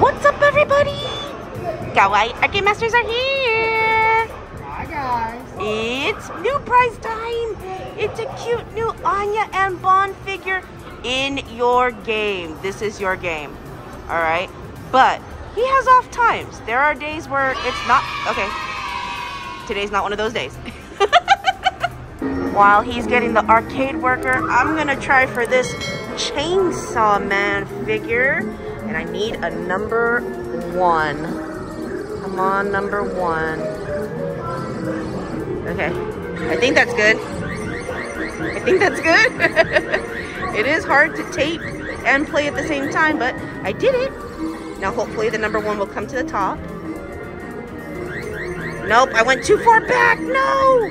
What's up, everybody? Kawaii Arcade Masters are here. Hi, guys. It's new prize time. It's a cute new Anya and Bond figure in your game. This is your game. All right. But he has off times. There are days where it's not. Okay. Today's not one of those days. While he's getting the arcade worker, I'm going to try for this Chainsaw Man figure. And I need a number one. Come on, number one. Okay. I think that's good. I think that's good. It is hard to tape and play at the same time, but I did it. Now hopefully the number one will come to the top. Nope, I went too far back. No!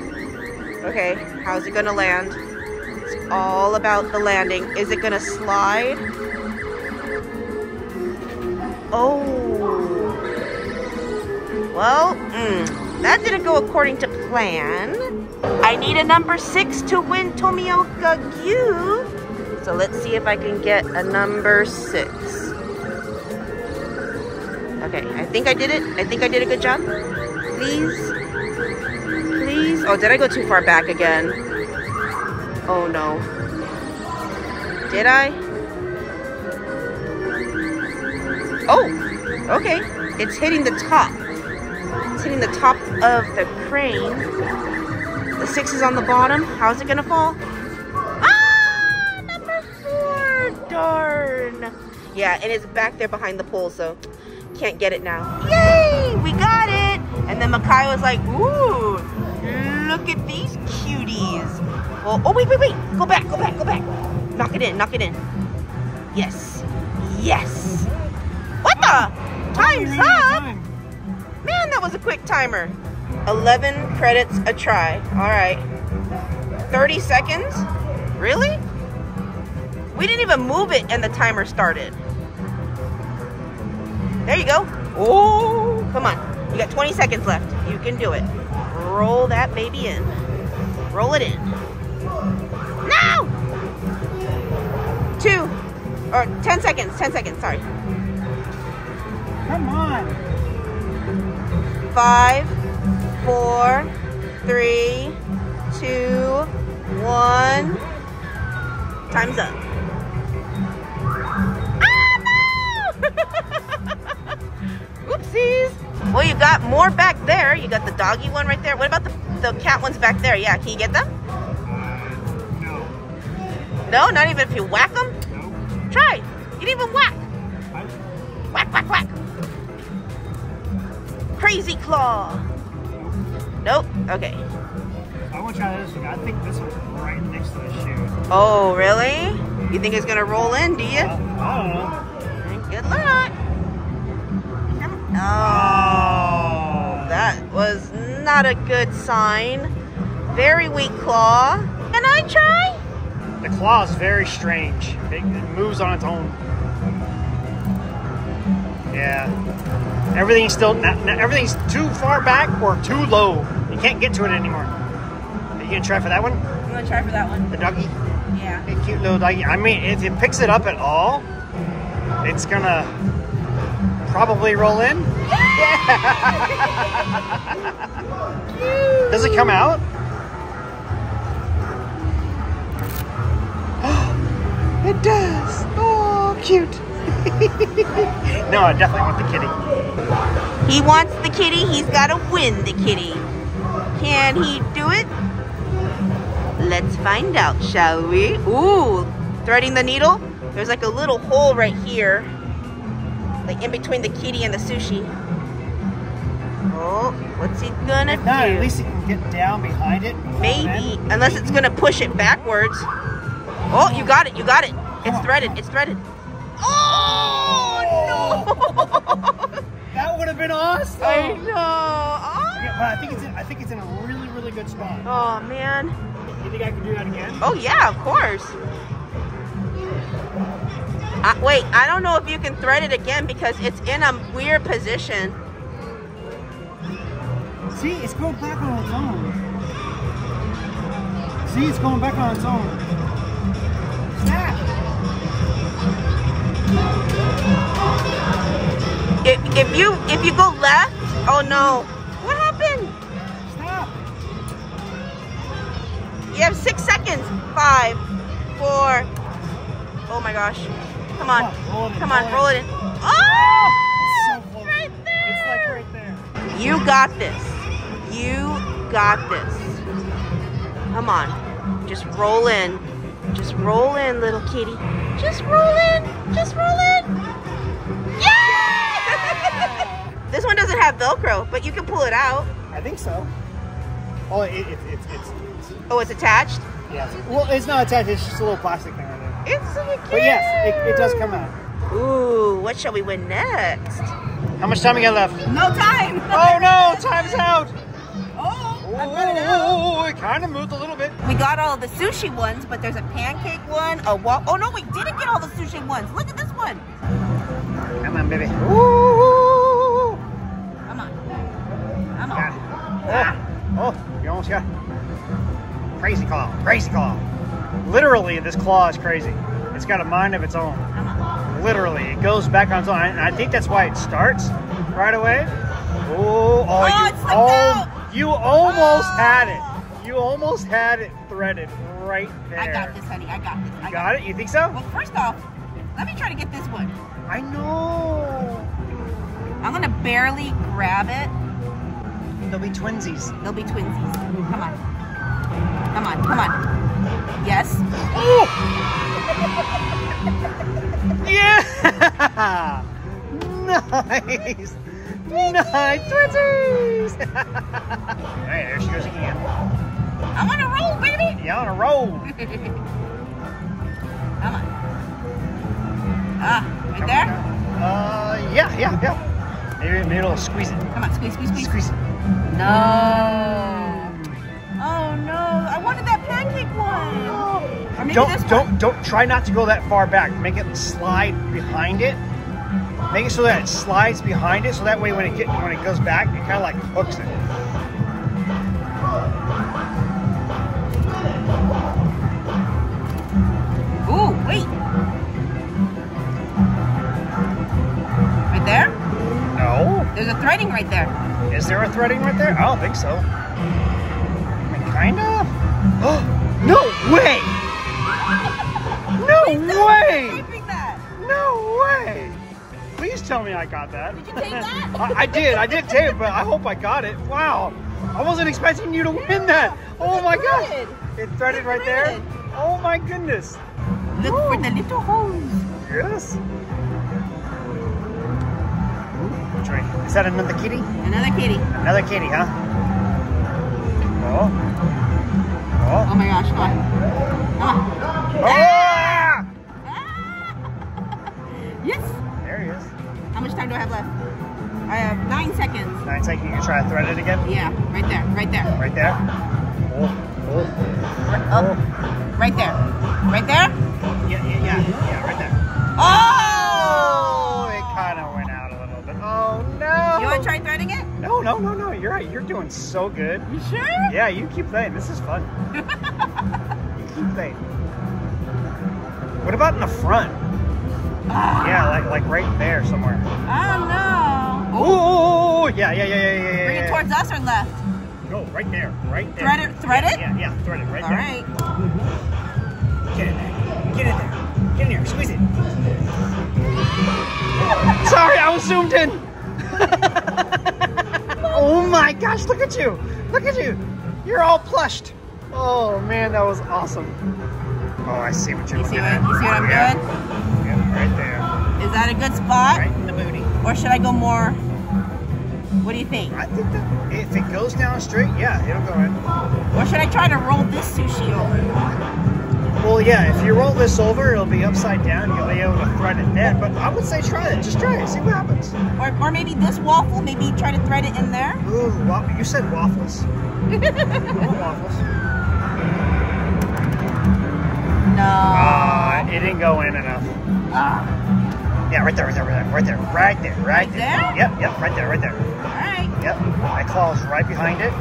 Okay, how's it gonna land? It's all about the landing. Is it gonna slide? Oh. Well, that didn't go according to plan. I need a number 6 to win Tomioka-gyu. So let's see if I can get a number 6. Okay, I think I did it. I think I did a good job. Please. Please. Oh, did I go too far back again? Oh, no. Did I? Oh, okay. It's hitting the top. It's hitting the top of the crane. The 6 is on the bottom. How's it going to fall? Ah, number 4. Darn. Yeah, and it's back there behind the pole, so can't get it now. Yay, we got it. And then Makai was like, ooh, look at these cuties. Well, oh, wait. Go back, go back. Knock it in, Yes, What the? Time's up. Man, that was a quick timer. 11 credits a try. All right. 30 seconds? Really? We didn't even move it and the timer started. There you go. Oh, come on. You got 20 seconds left. You can do it. Roll that baby in. Roll it in. No! 10 seconds. 10 seconds, sorry. Come on. 5, 4, 3, 2, 1. Time's up. Well, you got more back there. You got the doggy one right there. What about the cat ones back there? Yeah, can you get them? No, not even if you whack them? No. Try. You didn't even whack. Whack. Crazy claw. Nope. Okay. I want to try this one. I think this one's right next to the shoe. Oh, really? You think it's going to roll in, do you? I don't know. Good luck. Oh, that was not a good sign. Very weak claw. Can I try? The claw is very strange. It moves on its own. Yeah. Everything's still, everything's too far back or too low. You can't get to it anymore. Are you going to try for that one? I'm going to try for that one. The doggy? Yeah. A cute little doggy. I mean, if it picks it up at all, it's going to probably roll in. Yeah. Does it come out? It does. Oh, cute. No, I definitely want the kitty. He wants the kitty. He's got to win the kitty. Can he do it? Let's find out, shall we? Ooh, threading the needle. There's like a little hole right here. Like in between the kitty and the sushi. Oh, what's he gonna do? At least he can get down behind it. Maybe, unless it's gonna push it backwards. Oh, you got it, It's threaded, Oh, no! That would have been awesome. I know. Oh. Okay, but I think it's in a really good spot. Oh man. You think I can do that again? Oh yeah, of course. Wait, I don't know if you can thread it again because it's in a weird position. See, it's going back on its own. Snap! If you go left, oh no. What happened? Stop. You have 6 seconds. 5, 4. Oh my gosh. Come on. Come on, roll it in. Oh! It's so right there. It's like right there. You got this. You got this. Come on. Just roll in. Just roll in, little kitty. Just roll in. Just roll in. Yeah! This one doesn't have Velcro, but you can pull it out. I think so. Oh, it's oh, it's attached? Yeah. Well, it's not attached. It's just a little plastic thing right there. It's so cute. But yes, it does come out. Ooh, what shall we win next? How much time we got left? No time. Oh, no. Time's out. Oh, it kind of moved a little bit. We got all the sushi ones, but there's a pancake one, a waffle. Oh, no, we didn't get all the sushi ones. Look at this one. Come on, baby. Ooh. Come on. Come on. Oh, you almost got it. Crazy claw. Crazy claw. Literally, this claw is crazy. It's got a mind of its own. Come on. Literally, it goes back on its own. And I think that's why it starts right away. Ooh. Oh, it's slipped out. You almost had it. You almost had it threaded right there. I got this, honey. I got this. You got it? You think so? Well, first off, let me try to get this one. I know. I'm going to barely grab it. They'll be twinsies. They'll be twinsies. Come on. Come on. Come on. Yes. Oh! Yeah! Nice. Nice twinsies! Hey, there she goes again. I'm on a roll, baby! You're on a roll! Come on. Ah, right there? Yeah. Maybe it'll squeeze it. Come on, squeeze. Squeeze it. No! Oh, no. I wanted that pancake one! Or maybe don't try not to go that far back. Make it slide behind it. Make it so that it slides behind it, so that way when it goes back, it kind of like hooks it. Ooh, wait. Right there? No. There's a threading right there. Is there a threading right there? I don't think so. I mean, kind of. Oh, no way! No way! No way! Please tell me I got that. Did you take that? I did take it, but I hope I got it. Wow. I wasn't expecting you to win that. Oh my gosh. It threaded right there. Oh my goodness. Look for the little holes. Yes. Ooh, is that another kitty? Another kitty. Another kitty, huh? Oh. Oh my gosh, come on. Come on. Oh! Ah! Ah! Yes. How much time do I have left? I have 9 seconds. 9 seconds. You can try to thread it again? Yeah, right there, right there. Right there? Oh. Right there. Right there? Yeah, right there. Oh! It kind of went out a little bit. Oh, no! You want to try threading it? No. You're right. You're doing so good. You sure? Yeah, you keep playing. This is fun. You keep playing. What about in the front? Yeah, like right there somewhere. I don't know. Oh, yeah. Bring it towards us or left? Go right there, right there. Thread it? Yeah, thread it right there. All right. Get in there. Get in here. Squeeze it. Sorry, I was zoomed in. Oh my gosh, look at you. Look at you. You're all plushed. Oh man, that was awesome. Oh, I see what you're looking at. You see what I'm doing? Right there. Is that a good spot? Right in the booty. Or should I go more? What do you think? I think that if it goes down straight, yeah, it'll go in. Or should I try to roll this sushi over? Well, yeah, if you roll this over, it'll be upside down. You'll be able to thread it then. But I would say try it. Just try it. See what happens. Or maybe this waffle. Maybe try to thread it in there. Ooh, waffle. You said waffles. No waffles. No. It didn't go in enough. Yeah, right there. Yep, right there. Alright. Yep, my claw's right behind it.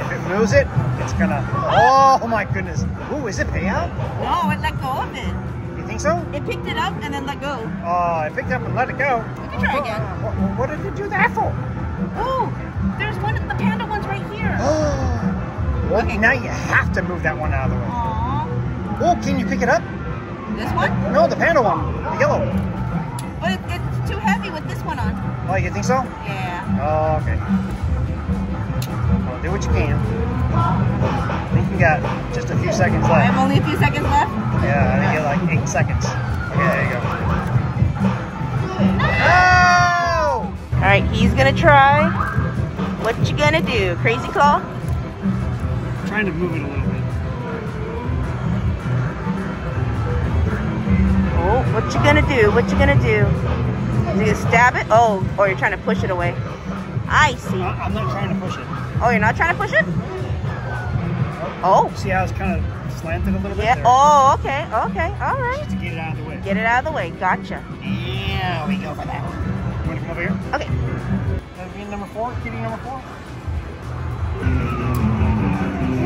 If it moves it, it's gonna... Oh my goodness. Ooh, is it payout? No, it let go of it. You Think so? It picked it up and then let go. Oh, it picked up and let it go. We can try again. What did you do that for? Oh, there's one. The panda one's right here. Oh. Okay. Now you have to move that one out of the way. Aww. Oh, can you pick it up? This one? No, the panda one. The yellow one. But it's too heavy with this one on. Oh, you think so? Yeah. Oh, okay. Well, do what you can. I think you got just a few seconds left. I have only a few seconds left? Yeah, I think you got like 8 seconds. Okay, there you go. No! Oh! Alright, he's gonna try. What you gonna do? Crazy Claw? I'm trying to move it a little bit. Oh, what you gonna do? What you gonna do? Is you gonna stab it? Oh, or you're trying to push it away. I see. I'm not trying to push it. Oh, you're not trying to push it? Oh. See how it's kind of slanted a little bit? Yeah. There. Oh, okay. Okay. All right. Just to get it out of the way. Get it out of the way. Gotcha. Yeah, we go for that one. You want to come over here? Okay. That being number 4? Kitty number 4?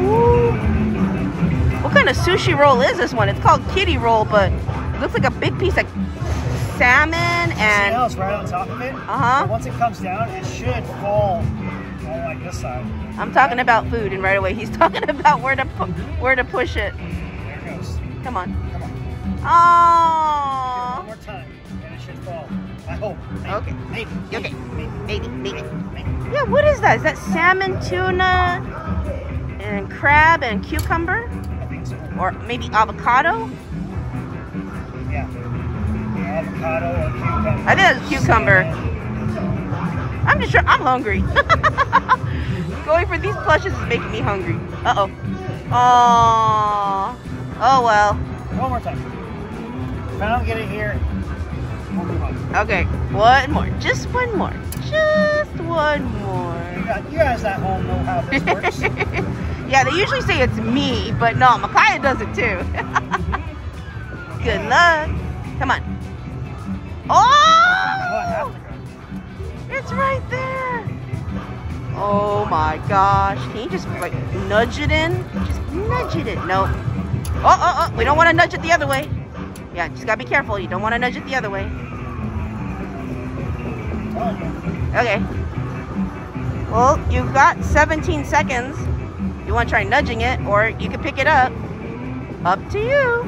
Ooh. What kind of sushi roll is this one? It's called Kitty Roll, but it looks like a big piece of salmon and... See how it's right on top of it? Uh-huh. Once it comes down, it should fall... like this side. I'm talking about food, and right away he's talking about where to push it. There it goes. Come on. Come on. Oh. One more time, and it should fall. I hope. Okay. Maybe. Okay. Maybe. Yeah. What is that? Is that salmon, tuna, and crab and cucumber? I think so. Or maybe avocado? Yeah. Avocado or cucumber. I think it's cucumber. I'm just sure I'm hungry. Going for these plushes is making me hungry. Uh-oh. Aww. Oh, well. One more time. If I don't get it here, we'll move on. Okay. One more. Just one more. Just one more. You guys at home know how this works. Yeah, they usually say it's me, but no, Makai does it too. Good luck. Come on. Oh! It's right there. Oh my gosh. Can you just like nudge it in? Just nudge it in. No. Oh. We don't want to nudge it the other way. Yeah, just gotta be careful. You don't want to nudge it the other way. Okay. Well, you've got 17 seconds. You want to try nudging it, or you can pick it up. Up to you.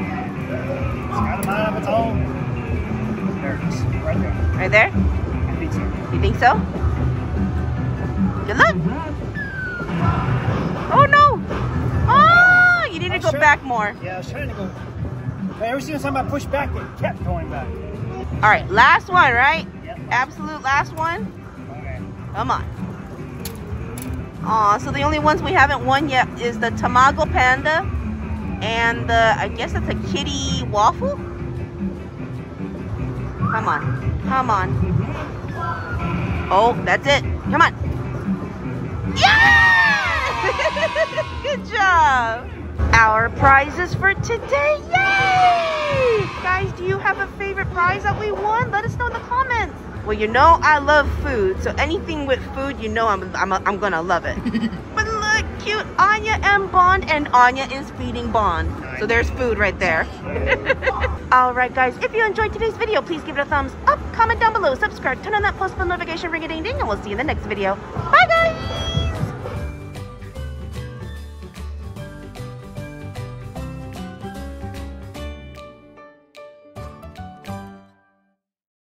It's got a mind of its own. There it is, right there. Right there? I think so. You think so? Good luck! Oh no! Oh! You need to go back more. Yeah, I was trying to go. But every single time I pushed back, it kept going back. Alright, last one, right? Yep. Absolute last one? Okay. Come on. Aw, so the only ones we haven't won yet is the Tamago Panda and the, I guess it's a Kitty Waffle? Come on. Come on. Oh, that's it. Come on. Yeah! Good job. Our prizes for today. Yay! Guys, do you have a favorite prize that we won? Let us know in the comments. Well, you know I love food, so anything with food, you know I'm gonna love it. But look, cute Anya and Bond, and Anya is feeding Bond. So there's food right there. Alright guys, if you enjoyed today's video, please give it a thumbs up, comment down below, subscribe, turn on that post bell notification, ring a ding ding, and we'll see you in the next video. Bye guys!